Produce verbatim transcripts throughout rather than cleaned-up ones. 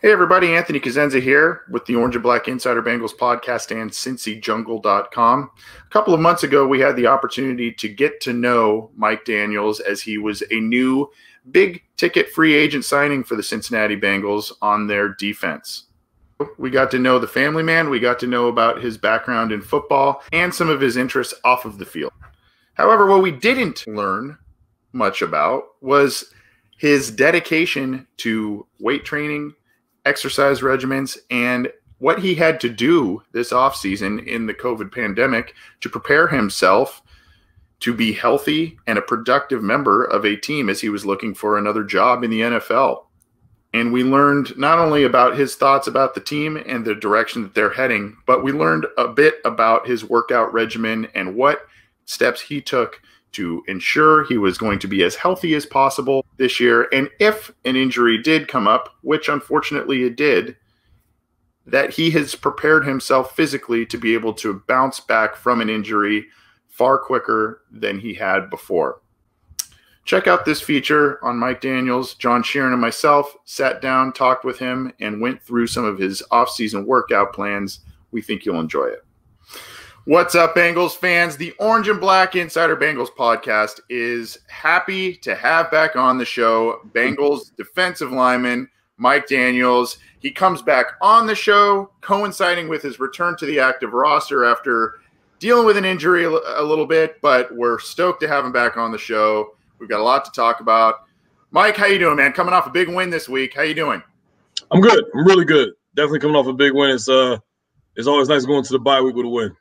Hey everybody, Anthony Cazenza here with the Orange and Black Insider Bengals Podcast and Cincy Jungle dot com. A couple of months ago, we had the opportunity to get to know Mike Daniels as he was a new big-ticket free agent signing for the Cincinnati Bengals on their defense. We got to know the family man, we got to know about his background in football, and some of his interests off of the field. However, what we didn't learn much about was his dedication to weight training, exercise regimens, and what he had to do this offseason in the COVID pandemic to prepare himself to be healthy and a productive member of a team as he was looking for another job in the N F L. And we learned not only about his thoughts about the team and the direction that they're heading, but we learned a bit about his workout regimen and what steps he took to ensure he was going to be as healthy as possible this year. And if an injury did come up, which unfortunately it did, that he has prepared himself physically to be able to bounce back from an injury far quicker than he had before. Check out this feature on Mike Daniels. John Sheeran and myself sat down, talked with him, and went through some of his off-season workout plans. We think you'll enjoy it. What's up, Bengals fans? The Orange and Black Insider Bengals Podcast is happy to have back on the show Bengals defensive lineman Mike Daniels. He comes back on the show coinciding with his return to the active roster after dealing with an injury a little bit, but we're stoked to have him back on the show. We've got a lot to talk about. Mike, how you doing, man? Coming off a big win this week. How you doing? I'm good. I'm really good. Definitely coming off a big win. It's uh, it's always nice going to the bye week with a win.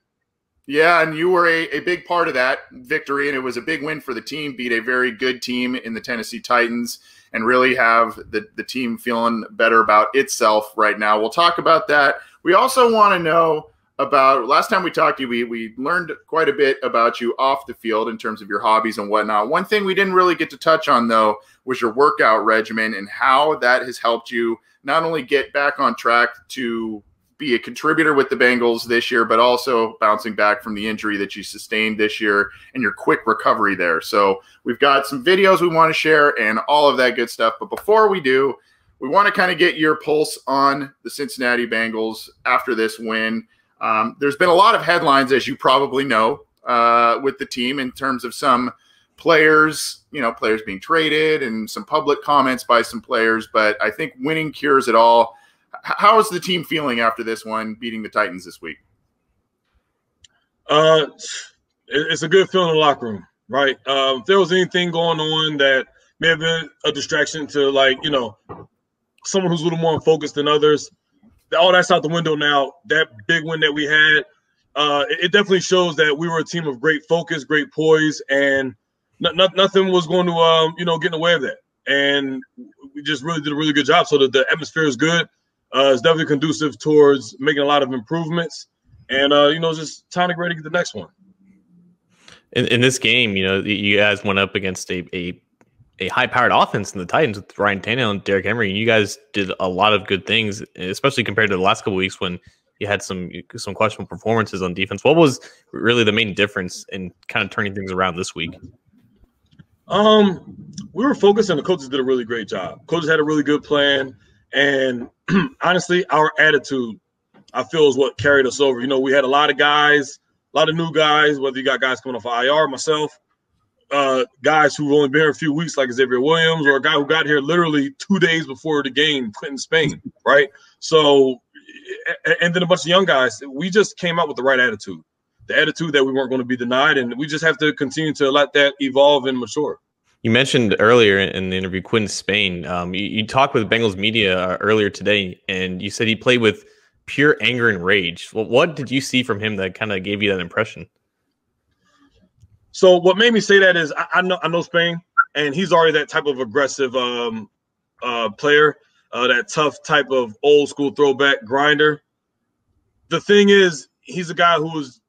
Yeah, and you were a, a big part of that victory, and it was a big win for the team, beat a very good team in the Tennessee Titans, and really have the, the team feeling better about itself right now. We'll talk about that. We also want to know about, last time we talked to you, we, we learned quite a bit about you off the field in terms of your hobbies and whatnot. One thing we didn't really get to touch on, though, was your workout regimen and how that has helped you not only get back on track to be a contributor with the Bengals this year, but also bouncing back from the injury that you sustained this year and your quick recovery there. So we've got some videos we want to share and all of that good stuff. But before we do, we want to kind of get your pulse on the Cincinnati Bengals after this win. Um, there's been a lot of headlines, as you probably know, uh, with the team in terms of some players, you know, players being traded and some public comments by some players. But I think winning cures it all. How is the team feeling after this one, beating the Titans this week? Uh, it's a good feeling in the locker room, right? Um, if there was anything going on that may have been a distraction to, like, you know, someone who's a little more focused than others, all that's out the window now. That big win that we had, uh, it definitely shows that we were a team of great focus, great poise, and no, no, nothing was going to, um, you know, get in the way of that. And we just really did a really good job. So that the atmosphere is good. Uh, it's definitely conducive towards making a lot of improvements, and uh, you know, just time to get ready to get the next one. In, in this game, you know, you guys went up against a a, a high-powered offense in the Titans with Ryan Tannehill and Derek Henry, and you guys did a lot of good things, especially compared to the last couple of weeks when you had some some questionable performances on defense. What was really the main difference in kind of turning things around this week? Um, we were focused, and the coaches did a really great job. Coaches had a really good plan. And honestly, our attitude, I feel, is what carried us over. You know, we had a lot of guys, a lot of new guys, whether you got guys coming off of I R, myself, uh, guys who've only been here a few weeks like Xavier Williams, or a guy who got here literally two days before the game, Quinton Spain, right? So – and then a bunch of young guys. We just came out with the right attitude, the attitude that we weren't going to be denied, and we just have to continue to let that evolve and mature. You mentioned earlier in the interview Quinton Spain. Um, you, you talked with Bengals media earlier today, and you said he played with pure anger and rage. Well, what did you see from him that kind of gave you that impression? So what made me say that is I, I know I know Spain, and he's already that type of aggressive um, uh, player, uh, that tough type of old school throwback grinder. The thing is, he's a guy who's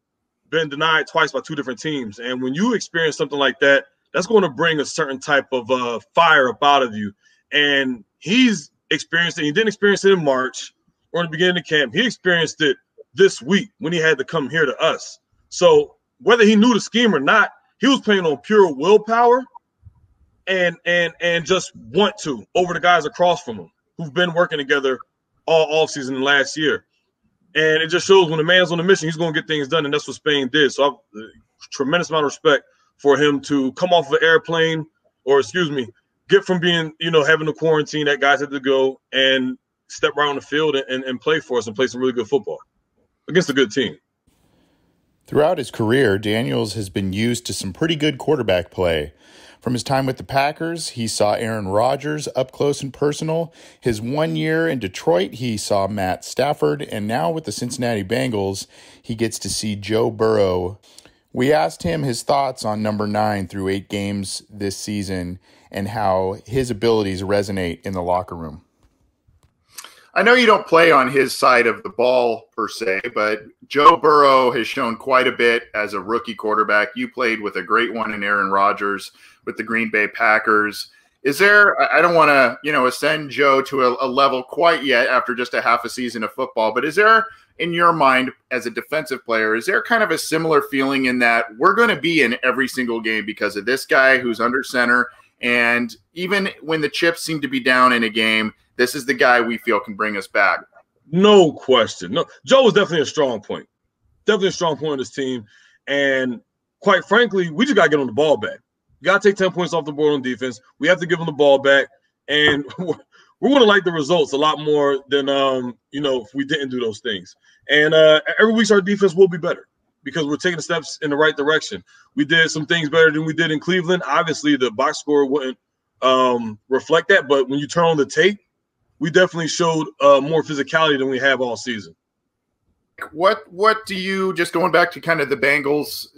been denied twice by two different teams, and when you experience something like that, that's going to bring a certain type of uh, fire up out of you. And he's experienced it. He didn't experience it in March or in the beginning of camp. He experienced it this week when he had to come here to us. So whether he knew the scheme or not, he was playing on pure willpower and and and just want to over the guys across from him who've been working together all offseason last year. And it just shows when a man's on a mission, he's going to get things done, and that's what Spain did. So I have a tremendous amount of respect for him to come off of an airplane or, excuse me, get from being, you know, having a quarantine that guys had to go and step right on the field and, and play for us and play some really good football against a good team. Throughout his career, Daniels has been used to some pretty good quarterback play. From his time with the Packers, he saw Aaron Rodgers up close and personal. His one year in Detroit, he saw Matt Stafford. And now with the Cincinnati Bengals, he gets to see Joe Burrow. We asked him his thoughts on number nine through eight games this season and how his abilities resonate in the locker room. I know you don't play on his side of the ball per se, but Joe Burrow has shown quite a bit as a rookie quarterback. You played with a great one in Aaron Rodgers with the Green Bay Packers. Is there, I don't want to, you know, ascend Joe to a, a level quite yet after just a half a season of football, but is there, in your mind as a defensive player, is there kind of a similar feeling in that we're going to be in every single game because of this guy who's under center, and even when the chips seem to be down in a game, this is the guy we feel can bring us back? No question. No, Joe was definitely a strong point. Definitely a strong point of this team. And quite frankly, we just got to get on the ball back. We got to take ten points off the board on defense. We have to give him the ball back. And we're going to like the results a lot more than, um, you know, if we didn't do those things. And uh, every week our defense will be better because we're taking the steps in the right direction. We did some things better than we did in Cleveland. Obviously, the box score wouldn't um, reflect that. But when you turn on the tape, we definitely showed uh, more physicality than we have all season. What what do you, just going back to kind of the Bengals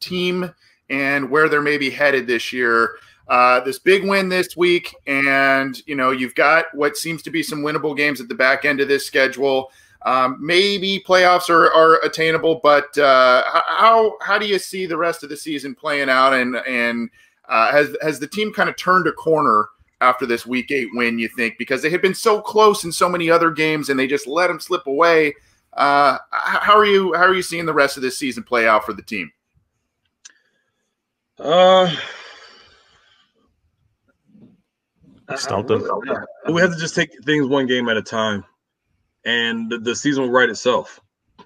team and where they're maybe headed this year, uh, this big win this week, and, you know, you've got what seems to be some winnable games at the back end of this schedule. Um, maybe playoffs are, are attainable, but uh, how how do you see the rest of the season playing out? And, and uh, has, has the team kind of turned a corner after this week eight win, you think? Because they had been so close in so many other games and they just let them slip away. Uh, how are you How are you seeing the rest of this season play out for the team? Uh, Stumped them. We have to just take things one game at a time. And the, the season will right itself.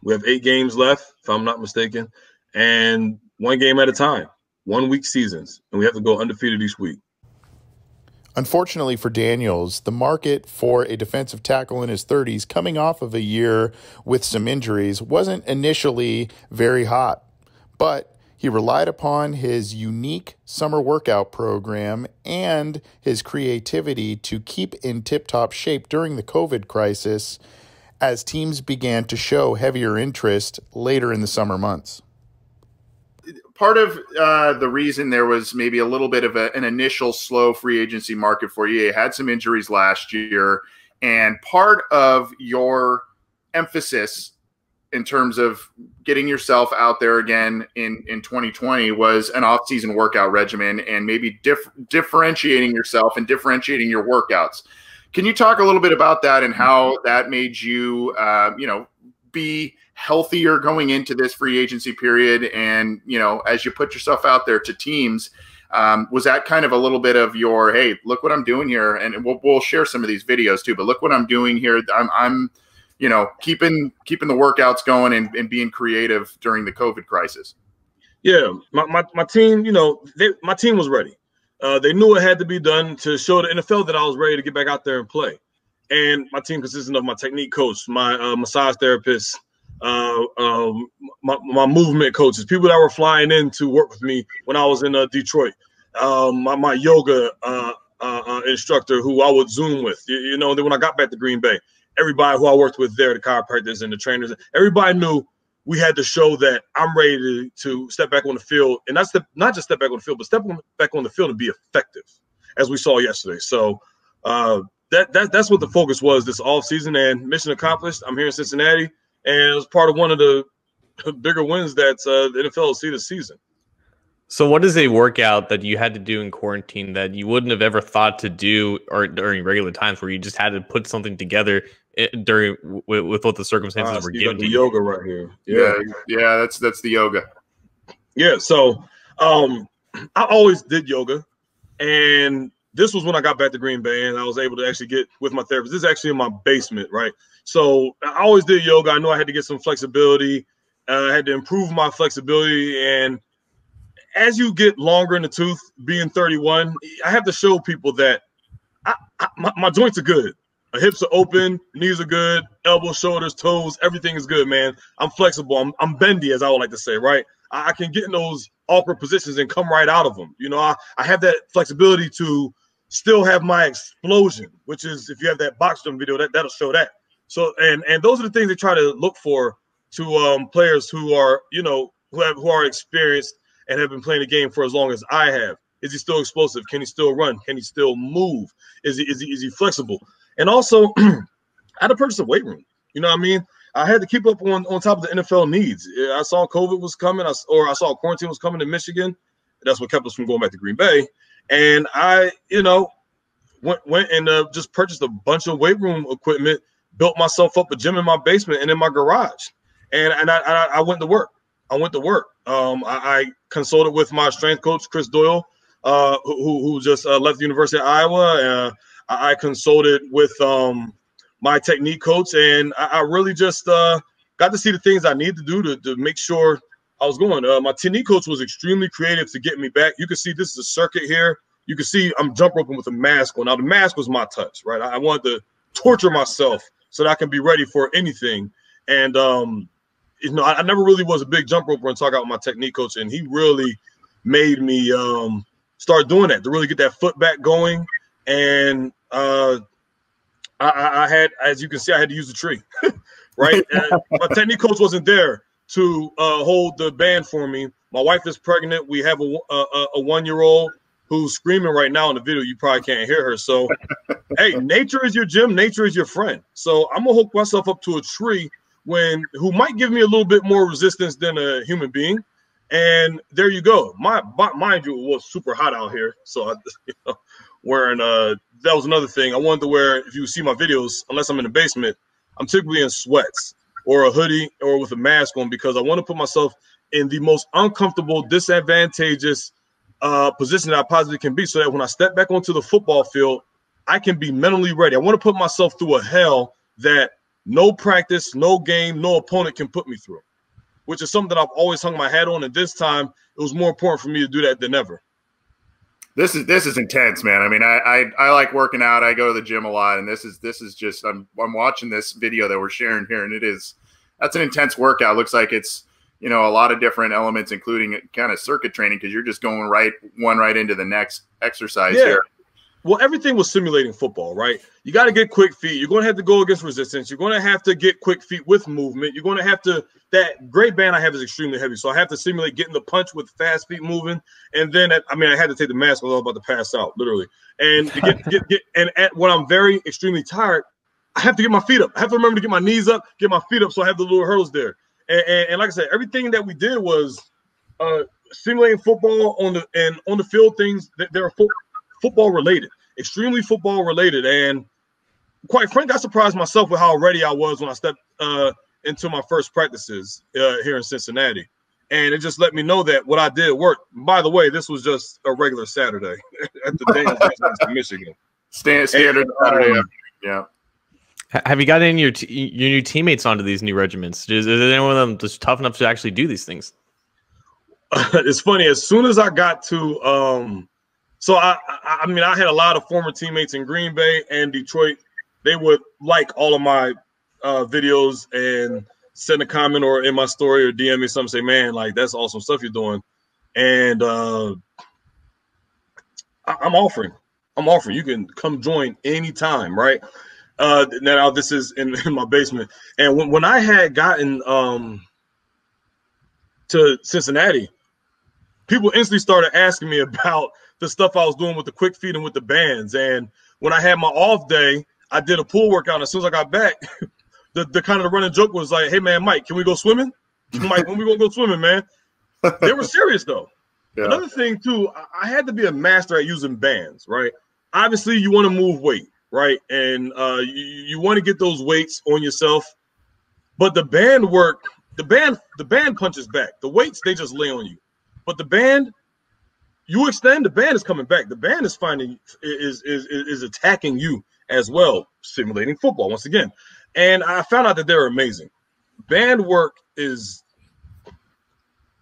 We have eight games left, if I'm not mistaken, and one game at a time, one-week seasons, and we have to go undefeated each week. Unfortunately for Daniels, the market for a defensive tackle in his thirties coming off of a year with some injuries wasn't initially very hot, but he relied upon his unique summer workout program and his creativity to keep in tip-top shape during the COVID crisis as teams began to show heavier interest later in the summer months. Part of uh, the reason there was maybe a little bit of a, an initial slow free agency market for you, you had some injuries last year, and part of your emphasis in terms of getting yourself out there again in, in twenty twenty was an off-season workout regimen and maybe dif differentiating yourself and differentiating your workouts. Can you talk a little bit about that and how that made you, uh, you know, be healthier going into this free agency period? And, you know, as you put yourself out there to teams, um, was that kind of a little bit of your, hey, look what I'm doing here? And we'll, we'll share some of these videos too, but look what I'm doing here. I'm, I'm you know, keeping, keeping the workouts going and, and being creative during the COVID crisis. Yeah. My, my, my team, you know, they, my team was ready. Uh, they knew it had to be done to show the N F L that I was ready to get back out there and play. And my team consisted of my technique coach, my uh, massage therapist, uh, um, my, my movement coaches, people that were flying in to work with me when I was in uh, Detroit, um, my, my yoga uh, uh, uh, instructor who I would Zoom with. You, you know, then when I got back to Green Bay, everybody who I worked with there, the chiropractors and the trainers, everybody knew we had to show that I'm ready to, to step back on the field. And not, step, not just step back on the field, but step on, back on the field and be effective, as we saw yesterday. So, uh, That, that that's what the focus was this offseason, and mission accomplished. I'm here in Cincinnati, and it was part of one of the bigger wins that uh, the N F L will see this season. So what is a workout that you had to do in quarantine that you wouldn't have ever thought to do or during regular times, where you just had to put something together during with, with what the circumstances uh, were given to you? Yoga right here. Yeah. yeah, yeah, that's that's the yoga. Yeah, so um, I always did yoga, and this was when I got back to Green Bay and I was able to actually get with my therapist. This is actually in my basement, right? So I always did yoga. I knew I had to get some flexibility. Uh, I had to improve my flexibility. And as you get longer in the tooth, being thirty-one, I have to show people that I, I, my, my joints are good. My hips are open, knees are good, elbows, shoulders, toes, everything is good, man. I'm flexible. I'm, I'm bendy, as I would like to say, right? I, I can get in those awkward positions and come right out of them. You know, I, I have that flexibility to still have my explosion, which is, if you have that box jump video, that, that'll show that. So, and and those are the things they try to look for to um, players who are, you know, who have who are experienced and have been playing the game for as long as I have. Is he still explosive? Can he still run? Can he still move? Is he is he, is he flexible? And also, I had to purchase a weight room. You know what I mean? I had to keep up on, on top of the N F L needs. I saw COVID was coming, I, or I saw quarantine was coming in Michigan. That's what kept us from going back to Green Bay. And I, you know, went went and uh, just purchased a bunch of weight room equipment, built myself up a gym in my basement and in my garage. And and I, I, I went to work. I went to work. Um, I, I consulted with my strength coach, Chris Doyle, uh, who, who just uh, left the University of Iowa. Uh, I consulted with um, my technique coach, and I, I really just uh, got to see the things I needed to do to, to make sure I was going. Uh, my technique coach was extremely creative to get me back. You can see this is a circuit here. You can see I'm jump roping with a mask on. Now, the mask was my touch, right? I, I wanted to torture myself so that I can be ready for anything. And, um, you know, I, I never really was a big jump roper until I got with my technique coach, and he really made me um, start doing that to really get that foot back going. And uh, I, I had, as you can see, I had to use the tree, right? Uh, my technique coach wasn't there to uh, hold the band for me. My wife is pregnant. We have a, a, a one-year-old who's screaming right now in the video. You probably can't hear her. So, hey, nature is your gym. Nature is your friend. So I'm going to hook myself up to a tree when who might give me a little bit more resistance than a human being. And there you go. My, mind you, it was super hot out here. So, I, you know. Wearing uh, that was another thing I wanted to wear. If you see my videos, unless I'm in the basement, I'm typically in sweats or a hoodie or with a mask on because I want to put myself in the most uncomfortable, disadvantageous uh, position that I possibly can be, so that when I step back onto the football field, I can be mentally ready. I want to put myself through a hell that no practice, no game, no opponent can put me through, which is something that I've always hung my hat on. And this time, it was more important for me to do that than ever. This is this is intense, man. I mean, I, I I like working out. I go to the gym a lot, and this is this is just I'm I'm watching this video that we're sharing here, and it is that's an intense workout. It looks like it's you know a lot of different elements, including kind of circuit training, because you're just going right one right into the next exercise yeah. here. Well, everything was simulating football, right? You got to get quick feet. You're going to have to go against resistance. You're going to have to get quick feet with movement. You're going to have to – that great band I have is extremely heavy, so I have to simulate getting the punch with fast feet moving. And then – I mean, I had to take the mask. I was about to pass out, literally. And to get, get, get, and at, when I'm very extremely tired, I have to get my feet up. I have to remember to get my knees up, get my feet up, so I have the little hurdles there. And, and, and like I said, everything that we did was uh, simulating football on the and on the field things that there are football. Football related, extremely football related, and quite frankly, I surprised myself with how ready I was when I stepped uh, into my first practices uh, here in Cincinnati, and it just let me know that what I did worked. By the way, this was just a regular Saturday at the Daniels in Michigan. Standard, standard Saturday, um, yeah. Have you got any of your, your new teammates onto these new regiments? Is, is anyone of them just tough enough to actually do these things? It's funny. As soon as I got to um, – So, I, I I mean, I had a lot of former teammates in Green Bay and Detroit. They would like all of my uh, videos and send a comment or in my story or D M me something, say, man, like, that's awesome stuff you're doing. And uh, I, I'm offering. I'm offering. You can come join anytime, right? Uh, now, this is in, in my basement. And when, when I had gotten um, to Cincinnati, people instantly started asking me about – the stuff I was doing with the quick feet and with the bands. And when I had my off day, I did a pool workout. As soon as I got back, the, the kind of the running joke was like, hey, man, Mike, can we go swimming? Mike, when we going to go swimming, man? They were serious, though. Yeah. Another thing, too, I had to be a master at using bands, right? Obviously, you want to move weight, right? And uh, you, you want to get those weights on yourself. But the band work, the band, the band punches back. The weights, they just lay on you. But the band – you extend, the band is coming back. The band is finding is is is attacking you as well, simulating football once again. And I found out that they're amazing. Band work is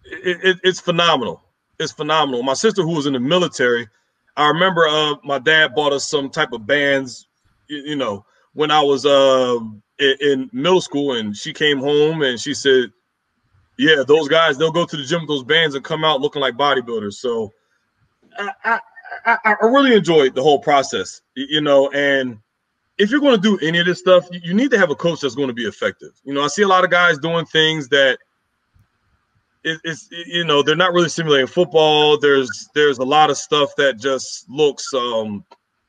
it, it, it's phenomenal. It's phenomenal. My sister, who was in the military, I remember uh, my dad bought us some type of bands, you, you know, when I was uh, in, in middle school, and she came home and she said, yeah, those guys, they'll go to the gym with those bands and come out looking like bodybuilders. So I, I, I, I really enjoyed the whole process, you know, and if you're going to do any of this stuff, you need to have a coach that's going to be effective. You know, I see a lot of guys doing things that it, it's, it, you know, they're not really simulating football. There's there's a lot of stuff that just looks um,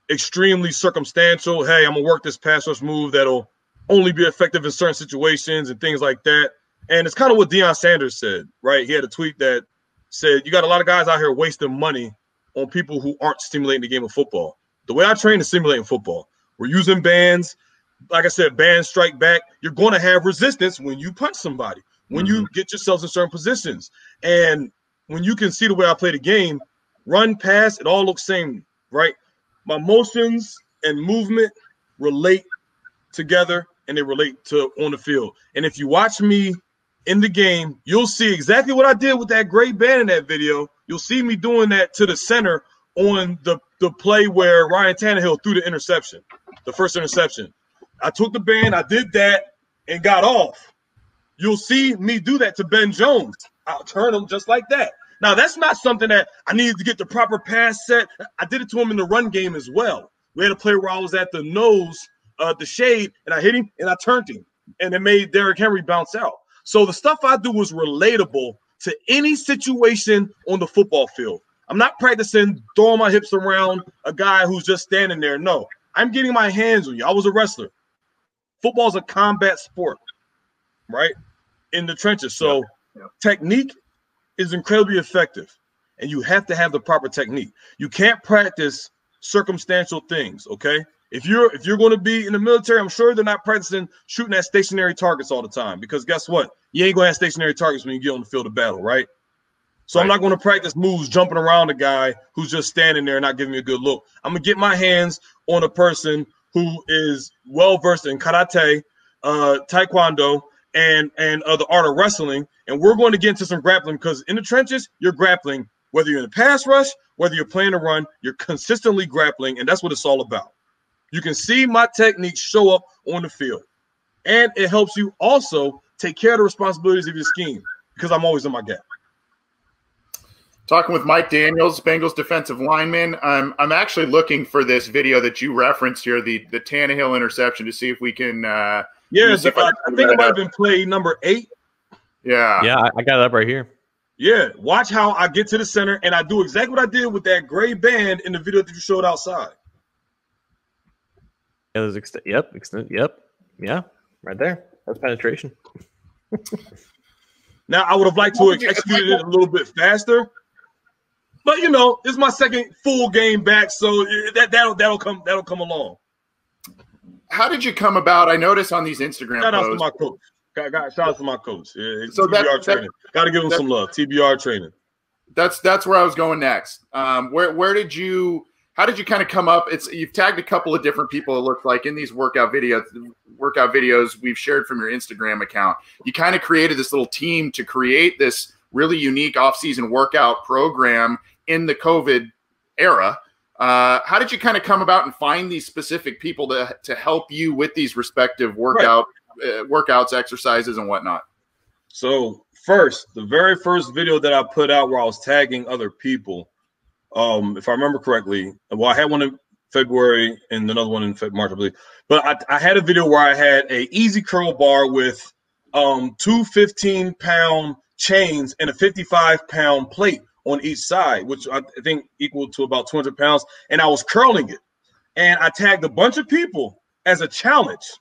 extremely circumstantial. Hey, I'm going to work this pass rush move that'll only be effective in certain situations and things like that. And it's kind of what Deion Sanders said, right? He had a tweet that said, you got a lot of guys out here wasting money on people who aren't stimulating the game of football. The way I train is simulating football. We're using bands. Like I said, bands strike back. You're going to have resistance when you punch somebody, when mm-hmm. you get yourselves in certain positions. And when you can see the way I play the game, run, pass, it all looks same, right? My motions and movement relate together, and they relate to on the field. And if you watch me in the game, you'll see exactly what I did with that gray band in that video. You'll see me doing that to the center on the, the play where Ryan Tannehill threw the interception, the first interception. I took the band, I did that, and got off. You'll see me do that to Ben Jones. I'll turn him just like that. Now, that's not something that I needed to get the proper pass set. I did it to him in the run game as well. We had a play where I was at the nose, uh, the shade, and I hit him, and I turned him, and it made Derek Henry bounce out. So the stuff I do is relatable to any situation on the football field. I'm not practicing throwing my hips around a guy who's just standing there. No, I'm getting my hands on you. I was a wrestler. Football is a combat sport, right, in the trenches. So yeah. Yeah. Technique is incredibly effective, and you have to have the proper technique. You can't practice circumstantial things, okay? If you're if you're going to be in the military, I'm sure they're not practicing shooting at stationary targets all the time, because guess what? You ain't going to have stationary targets when you get on the field of battle, right? So right. I'm not going to practice moves jumping around a guy who's just standing there and not giving me a good look. I'm going to get my hands on a person who is well-versed in karate, uh, taekwondo, and, and uh, the art of wrestling, and we're going to get into some grappling, because in the trenches, you're grappling. Whether you're in a pass rush, whether you're playing a run, you're consistently grappling, and that's what it's all about. You can see my techniques show up on the field. And it helps you also take care of the responsibilities of your scheme, because I'm always in my gap. Talking with Mike Daniels, Bengals defensive lineman. I'm, I'm actually looking for this video that you referenced here, the, the Tannehill interception, to see if we can uh, – Yeah, if I, I, I think it might have been play number eight. Yeah. Yeah, I, I got it up right here. Yeah, watch how I get to the center, and I do exactly what I did with that gray band in the video that you showed outside. Yeah, there's ext- yep, ext- yep, yeah, right there. That's penetration. Now, I would have liked to have executed it a little bit faster, but you know, it's my second full game back, so that that'll that'll come that'll come along. How did you come about? I noticed on these Instagram. Shout posts. out to my coach. Got, got, shout out to my coach. Yeah, so T B R that, training. That, Got to give him that, some love. T B R training. That's that's where I was going next. Um, where where did you? How did you kind of come up? It's you've tagged a couple of different people. It looked like in these workout videos, workout videos we've shared from your Instagram account. You kind of created this little team to create this really unique off-season workout program in the COVID era. Uh, how did you kind of come about and find these specific people to to help you with these respective workout right. uh, workouts, exercises, and whatnot? So first, the very first video that I put out where I was tagging other people. Um, if I remember correctly, well, I had one in February and another one in March, I believe. But I, I had a video where I had a easy curl bar with um, two fifteen-pound chains and a fifty-five-pound plate on each side, which I think equaled to about two hundred pounds. And I was curling it. And I tagged a bunch of people as a challenge.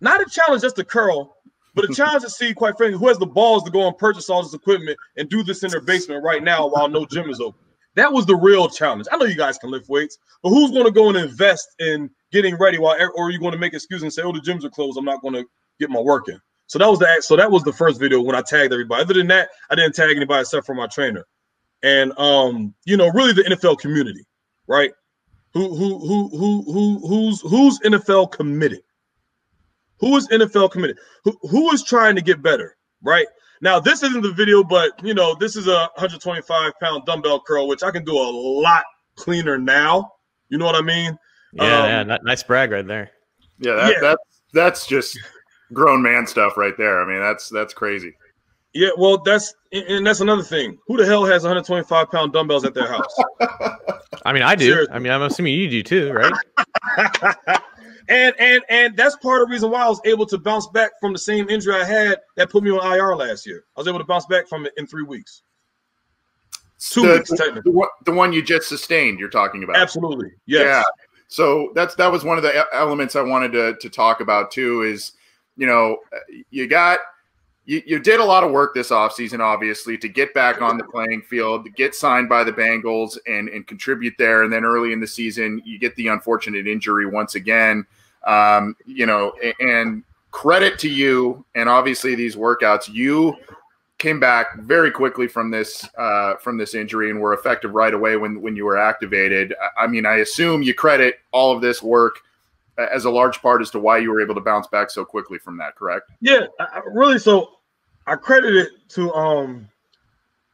Not a challenge just to curl, but a challenge to see, quite frankly, who has the balls to go and purchase all this equipment and do this in their basement right now while no gym is open. That was the real challenge. I know you guys can lift weights, but who's going to go and invest in getting ready while, or are you going to make excuses and say, "Oh, the gyms are closed. I'm not going to get my work in." So that was that. So that was the first video when I tagged everybody. Other than that, I didn't tag anybody except for my trainer. and um, you know, really the N F L community, right? Who who who who who who's who's N F L committed? Who is N F L committed? Who who is trying to get better, right? Now, this isn't the video, but, you know, this is a one hundred twenty-five pound dumbbell curl, which I can do a lot cleaner now. You know what I mean? Yeah, um, yeah, nice brag right there. Yeah, that, yeah. That, that's just grown man stuff right there. I mean, that's that's crazy. Yeah, well, that's – and that's another thing. Who the hell has one hundred twenty-five pound dumbbells at their house? I mean, I do. Seriously. I mean, I'm assuming you do too, right? And and and that's part of the reason why I was able to bounce back from the same injury I had that put me on I R last year. I was able to bounce back from it in three weeks. Two the, weeks, technically. The, the one you just sustained, you're talking about. Absolutely, yes. Yeah. So that's that was one of the elements I wanted to, to talk about too is, you know, you got you, – you did a lot of work this offseason, obviously, to get back on the playing field, to get signed by the Bengals and, and contribute there. And then early in the season, you get the unfortunate injury once again. Um, you know, and credit to you, and obviously these workouts, you came back very quickly from this uh, from this injury and were effective right away when when you were activated. I mean, I assume you credit all of this work as a large part as to why you were able to bounce back so quickly from that, correct? Yeah, I, really. So I credit it to um,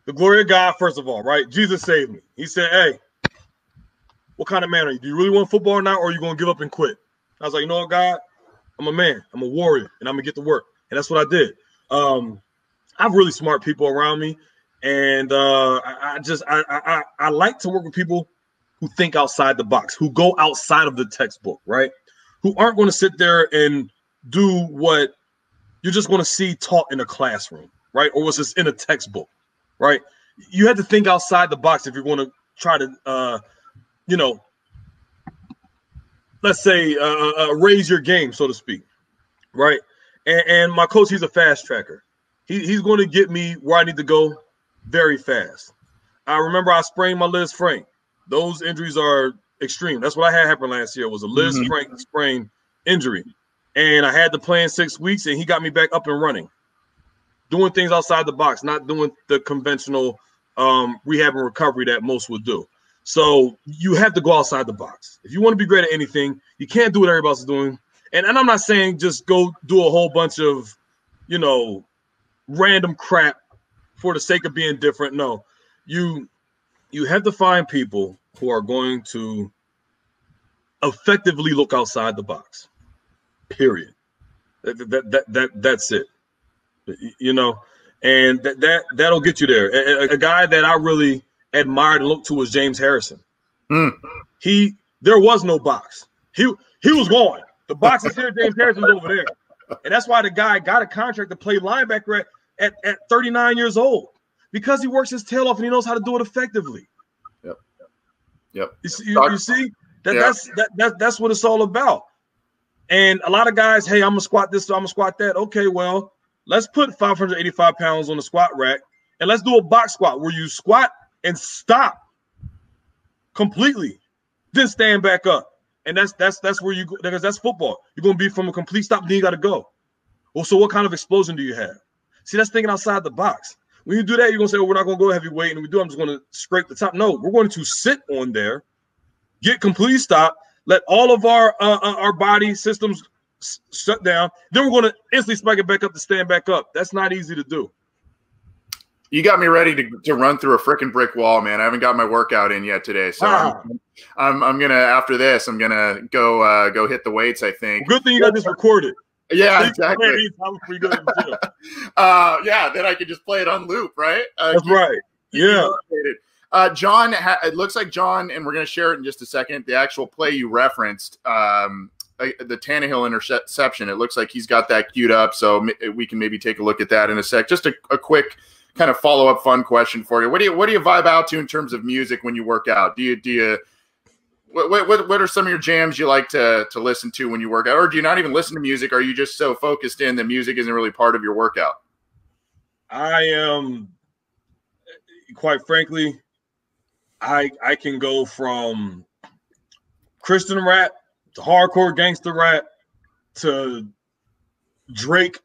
the glory of God, first of all, right? Jesus saved me. He said, hey, what kind of man are you? Do you really want football now, or are you going to give up and quit? I was like, you know what, God, I'm a man, I'm a warrior, and I'm gonna get to work, and that's what I did. Um, I have really smart people around me, and uh, I, I just I, I I like to work with people who think outside the box, who go outside of the textbook, right? Who aren't going to sit there and do what you're just going to see taught in a classroom, right? Or what's just in a textbook, right? You have to think outside the box if you're going to try to, uh, you know. Let's say, uh, uh, raise your game, so to speak, right? And, and my coach, he's a fast tracker. He, he's going to get me where I need to go very fast. I remember I sprained my Liz Frank. Those injuries are extreme. That's what I had happen last year was a Liz mm-hmm. Frank sprain injury. And I had to play in six weeks, and he got me back up and running, doing things outside the box, not doing the conventional um, rehab and recovery that most would do. So you have to go outside the box. If you want to be great at anything, you can't do what everybody else is doing. And, and I'm not saying just go do a whole bunch of, you know, random crap for the sake of being different. No, you you have to find people who are going to effectively look outside the box, period. That, that, that, that, that's it, you know, and that, that, that'll get you there. A, a guy that I really – admired and looked to was James Harrison. Mm. He there was no box. He he was gone. The box is here. James Harrison's over there, and that's why the guy got a contract to play linebacker at, at at thirty-nine years old because he works his tail off and he knows how to do it effectively. Yep. Yep. You see, you, you see? That, yep. that's that, that that's what it's all about. And a lot of guys, hey, I'm gonna squat this, so I'm gonna squat that. Okay, well, let's put five hundred eighty-five pounds on the squat rack and let's do a box squat where you squat and stop completely, then stand back up. And that's that's that's where you go, because that's football. You're going to be from a complete stop, then you got to go. Well, so what kind of explosion do you have? See, that's thinking outside the box. When you do that, you're going to say, oh, we're not going to go heavyweight, and if we do, I'm just going to scrape the top. No, we're going to sit on there, get complete stop, let all of our uh, our body systems s shut down, then we're going to instantly spike it back up to stand back up. That's not easy to do. You got me ready to, to run through a freaking brick wall, man. I haven't got my workout in yet today, so wow. I'm, I'm I'm gonna after this, I'm gonna go uh, go hit the weights. I think. Well, good thing you got this recorded. Yeah, exactly. Good uh, yeah, then I could just play it on loop, right? Uh, That's keep, right. Keep yeah. Uh, John, ha it looks like John, and we're gonna share it in just a second. The actual play you referenced, um, the Tannehill interception. It looks like he's got that queued up, so we can maybe take a look at that in a sec. Just a, a quick. Kind of follow up fun question for you. What do you what do you vibe out to in terms of music when you work out? Do you do you what what what are some of your jams you like to to listen to when you work out? Or do you not even listen to music? Are you just so focused in that music isn't really part of your workout? I am quite frankly, I I can go from Christian rap to hardcore gangster rap to Drake,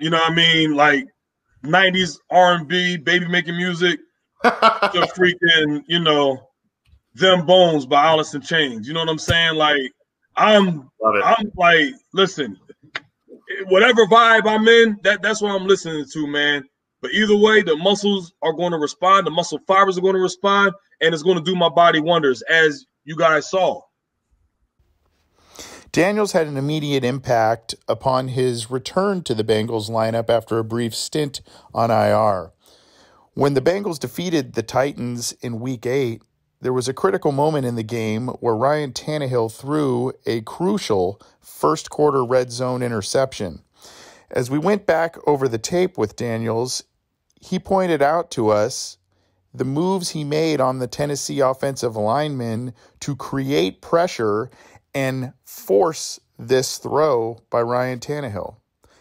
you know what I mean? Like nineties R and B, baby making music, to freaking, you know, Them Bones by Alice in Chains. You know what I'm saying? Like, I'm, I'm like, listen, whatever vibe I'm in, that, that's what I'm listening to, man. But either way, the muscles are going to respond. The muscle fibers are going to respond, and it's going to do my body wonders, as you guys saw. Daniels had an immediate impact upon his return to the Bengals lineup after a brief stint on I R. When the Bengals defeated the Titans in Week eight, there was a critical moment in the game where Ryan Tannehill threw a crucial first-quarter red zone interception. As we went back over the tape with Daniels, he pointed out to us the moves he made on the Tennessee offensive linemen to create pressure and force this throw by Ryan Tannehill.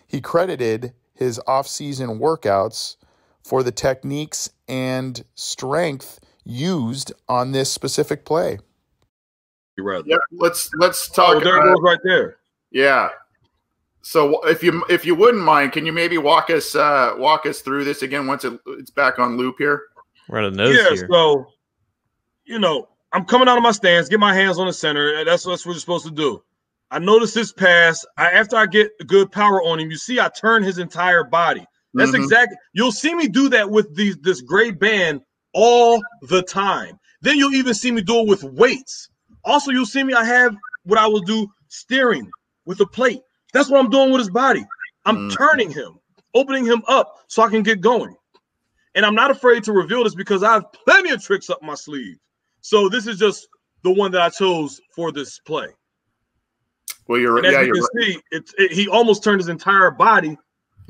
He credited his off-season workouts for the techniques and strength used on this specific play. You're right. Yeah, let's let's talk. Oh, there about, it goes right there. Yeah. So if you if you wouldn't mind, can you maybe walk us uh, walk us through this again once it, it's back on loop here? We're out of nose yeah, here. So you know, I'm coming out of my stance, get my hands on the center. That's, that's what you're supposed to do. I notice this pass. I, after I get good power on him, you see I turn his entire body. That's mm-hmm. exactly. You'll see me do that with these this gray band all the time. Then you'll even see me do it with weights. Also, you'll see me, I have what I will do steering with a plate. That's what I'm doing with his body. I'm mm. turning him, opening him up so I can get going. And I'm not afraid to reveal this because I have plenty of tricks up my sleeve. So this is just the one that I chose for this play. Well, you're right. As yeah, you can right. see, it, it, he almost turned his entire body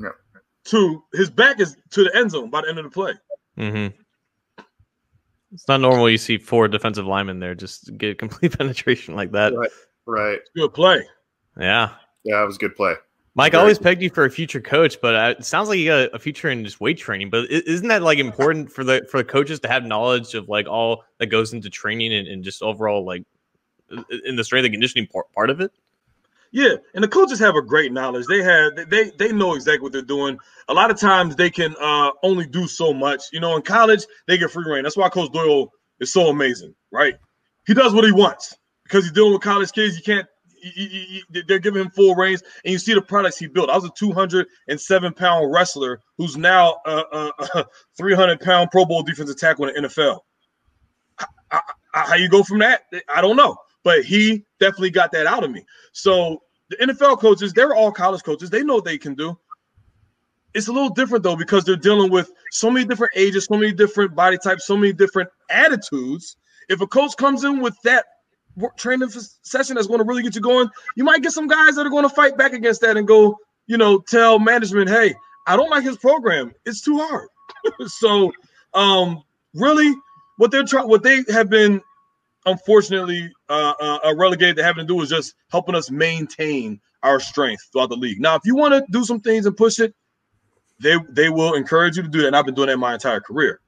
yeah. to his back is to the end zone by the end of the play. Mm-hmm. It's not normal you see four defensive linemen there just get complete penetration like that. Right, right. Good play. Yeah. Yeah, it was a good play. Mike, I always pegged you for a future coach, but I, it sounds like you got a future in just weight training. But isn't that like important for the for the coaches to have knowledge of like all that goes into training and, and just overall like in the strength and conditioning part, part of it? Yeah, and the coaches have a great knowledge. They have they they know exactly what they're doing. A lot of times they can uh, only do so much. You know, in college they get free reign. That's why Coach Doyle is so amazing, right? He does what he wants because he's dealing with college kids. You can't. He, he, he, they're giving him full reigns, and you see the products he built. I was a two hundred seven pound wrestler who's now a, a three hundred pound Pro Bowl defensive tackle in the N F L. I, I, how you go from that? I don't know, but he definitely got that out of me. So. The N F L coaches, they're all college coaches. They know what they can do. It's a little different, though, because they're dealing with so many different ages, so many different body types, so many different attitudes. If a coach comes in with that training session that's going to really get you going, you might get some guys that are going to fight back against that and go, you know, tell management, hey, I don't like his program. It's too hard. So um, really what they're trying, what they have been – unfortunately, uh, uh, relegated to having to do is just helping us maintain our strength throughout the league. Now, if you want to do some things and push it, they they will encourage you to do that. And I've been doing that my entire career.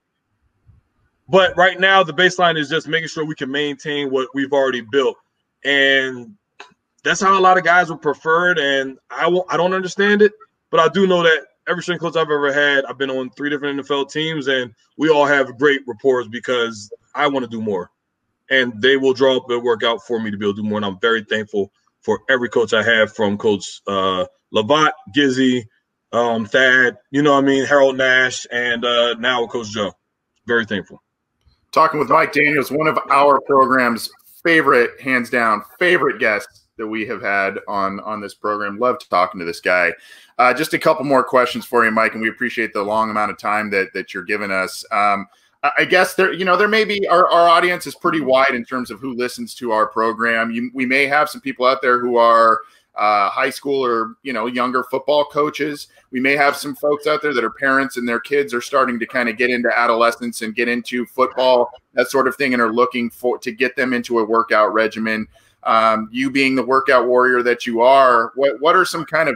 But right now, the baseline is just making sure we can maintain what we've already built. And that's how a lot of guys were preferred. And I, will, I don't understand it, but I do know that every strength coach I've ever had, I've been on three different N F L teams, and we all have great rapport because I want to do more. And they will draw up a workout for me to be able to do more. And I'm very thankful for every coach I have, from Coach uh, Lavotte, Gizzy, um, Thad, you know what I mean, Harold Nash, and uh, now Coach Joe. Very thankful. Talking with Mike Daniels, one of our program's favorite, hands down, favorite guests that we have had on, on this program. Love talking to this guy. Uh, just a couple more questions for you, Mike, and we appreciate the long amount of time that, that you're giving us. Um, I guess there, you know, there may be our, our audience is pretty wide in terms of who listens to our program. You, we may have some people out there who are uh, high school or, you know, younger football coaches. We may have some folks out there that are parents and their kids are starting to kind of get into adolescence and get into football, that sort of thing, and are looking for to get them into a workout regimen. Um, you being the workout warrior that you are, what what are some kind of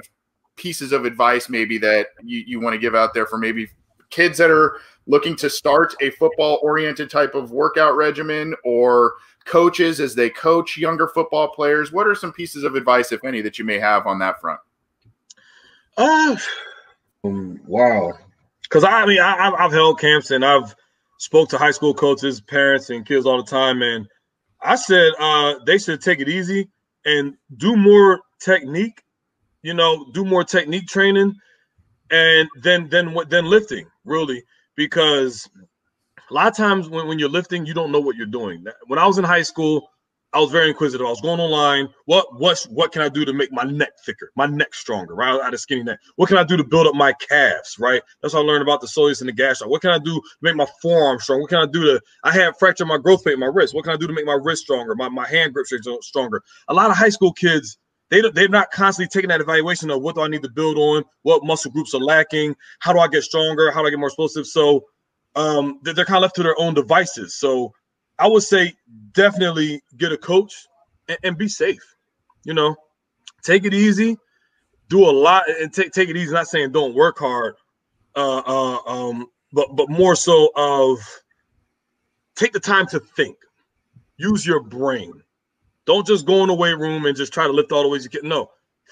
pieces of advice maybe that you, you want to give out there for maybe kids that are looking to start a football-oriented type of workout regimen, or coaches as they coach younger football players? What are some pieces of advice, if any, that you may have on that front? Uh, wow. Because, I mean, I, I've held camps and I've spoke to high school coaches, parents, and kids all the time, and I said uh, they should take it easy and do more technique, you know, do more technique training, and then then then lifting, really, because a lot of times when, when you're lifting, you don't know what you're doing. When I was in high school, I was very inquisitive. I was going online. What what what can I do to make my neck thicker, my neck stronger, right? I had a skinny neck. What can I do to build up my calves, right? That's how I learned about the soleus and the gastroc. What can I do to make my forearm strong? What can I do to – I had fractured my growth plate in my wrist. What can I do to make my wrist stronger, my, my hand grip stronger? A lot of high school kids, they, they're not constantly taking that evaluation of what do I need to build on, what muscle groups are lacking, how do I get stronger, how do I get more explosive? So um, they're, they're kind of left to their own devices. So I would say definitely get a coach and, and be safe. You know, take it easy, do a lot, and take take it easy. Not saying don't work hard, uh, uh, um, but but more so of take the time to think. Use your brain. Don't just go in the weight room and just try to lift all the weights you can. No,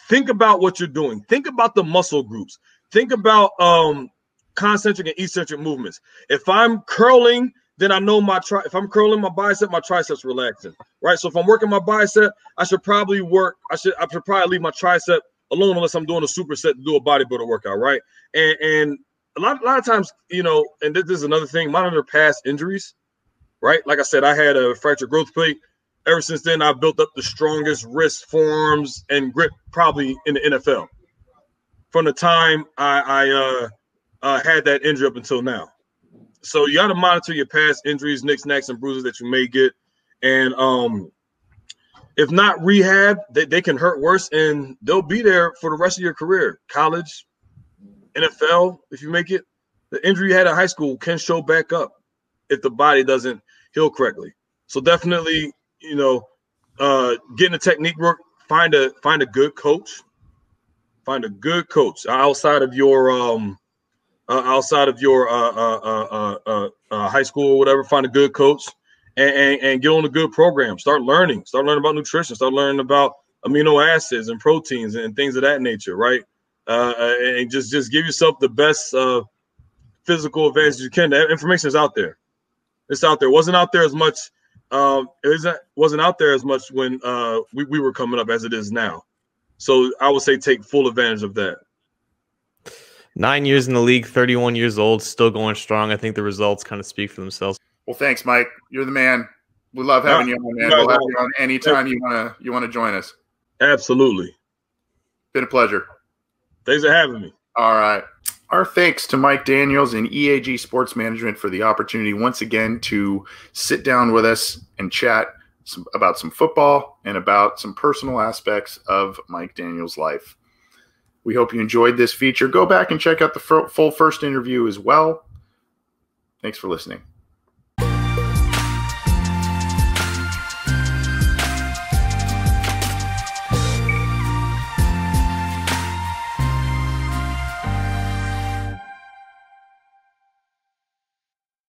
think about what you're doing. Think about the muscle groups. Think about um, concentric and eccentric movements. If I'm curling, then I know my tri- if I'm curling my bicep, my triceps relaxing, right? So if I'm working my bicep, I should probably work. I should I should probably leave my tricep alone unless I'm doing a superset to do a bodybuilder workout, right? And and a lot a lot of times, you know, and this, this is another thing. Monitor past injuries, right? Like I said, I had a fractured growth plate. Ever since then, I've built up the strongest wrist, forearms, and grip probably in the N F L. From the time I, I uh, uh, had that injury up until now. So you got to monitor your past injuries, nicks, knacks, and bruises that you may get. And um, if not rehab, they, they can hurt worse, and they'll be there for the rest of your career. College, N F L, if you make it, the injury you had in high school can show back up if the body doesn't heal correctly. So definitely, you know, uh, getting the technique work, find a find a good coach. Find a good coach outside of your um, – Uh, outside of your uh, uh, uh, uh, uh, high school or whatever, find a good coach and, and, and get on a good program. Start learning. Start learning about nutrition. Start learning about amino acids and proteins and things of that nature, right? Uh, and just, just give yourself the best uh, physical advantage you can. The information is out there. It's out there. It wasn't out there as much. Um, it isn't, wasn't out there as much when uh, we, we were coming up as it is now. So I would say take full advantage of that. Nine years in the league, thirty-one years old, still going strong. I think the results kind of speak for themselves. Well, thanks, Mike. You're the man. We love having yeah. you on, man. We'll have you on anytime you want to you want to join us. Absolutely. Been a pleasure. Thanks for having me. All right. Our thanks to Mike Daniels and E A G Sports Management for the opportunity once again to sit down with us and chat some, about some football and about some personal aspects of Mike Daniels' life. We hope you enjoyed this feature. Go back and check out the full first interview as well. Thanks for listening.